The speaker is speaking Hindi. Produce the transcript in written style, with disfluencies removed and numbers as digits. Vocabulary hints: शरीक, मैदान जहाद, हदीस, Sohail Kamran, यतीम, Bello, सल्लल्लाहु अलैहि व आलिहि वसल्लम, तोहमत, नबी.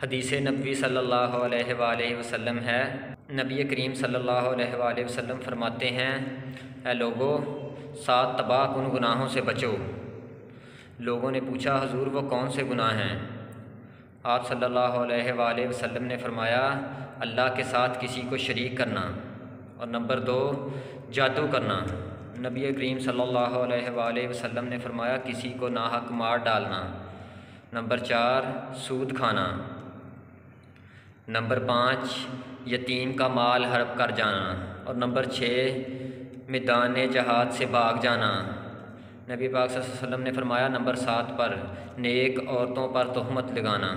हदीस नबी सल्लल्लाहु अलैहि व आलिहि वसल्लम है। नबी करीम सल्लल्लाहु अलैहि व आलिहि वसल्लम फरमाते हैं, ऐ लोगों, सात तबाह उन गुनाहों से बचो। लोगों ने पूछा, हुजूर वो कौन से गुनाह हैं? आप सल्लल्लाहु अलैहि व आलिहि वसल्लम ने फरमाया, अल्लाह के साथ किसी को शरीक करना, और नंबर 2 जादू करना। नबी करीम सल्लल्लाहु अलैहि व आलिहि वसल्लम ने फरमाया, किसी को नाहक मार डालना। नंबर 4 सूद खाना। नंबर 5 यतीम का माल हड़प कर जाना, और नंबर 6 मैदान जहाद से भाग जाना। नबी पाक सल्लल्लाहु अलैहि वसल्लम ने फरमाया, नंबर 7 पर नेक औरतों पर तोहमत लगाना।